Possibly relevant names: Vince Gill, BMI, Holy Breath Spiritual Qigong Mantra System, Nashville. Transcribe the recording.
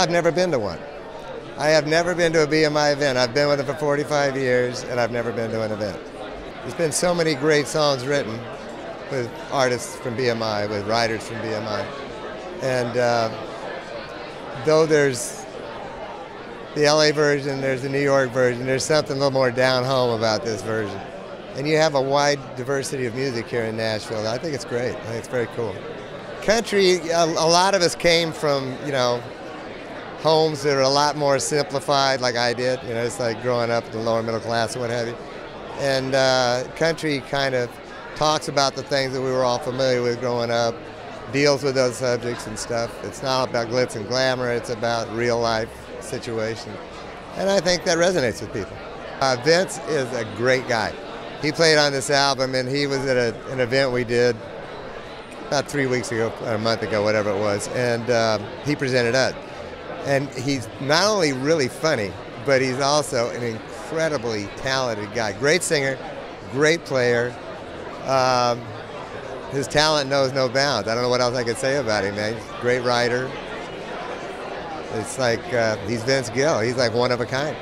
I've never been to one. I have never been to a BMI event. I've been with it for 45 years, and I've never been to an event. There's been so many great songs written with artists from BMI, with writers from BMI. And though there's the LA version, there's the New York version, there's something a little more down home about this version. And you have a wide diversity of music here in Nashville. I think it's great. I think it's very cool. Country, a lot of us came from, you know, homes that are a lot more simplified, like I did. You know, it's like growing up in the lower middle class and what have you. And country kind of talks about the things that we were all familiar with growing up, deals with those subjects and stuff. It's not about glitz and glamour, it's about real life situations. And I think that resonates with people. Vince is a great guy. He played on this album, and he was at an event we did about 3 weeks ago, or a month ago, whatever it was, and he presented us. And he's not only really funny, but he's also an incredibly talented guy. Great singer, great player. His talent knows no bounds. I don't know what else I could say about him, man. Great writer. It's like he's Vince Gill. He's like one of a kind.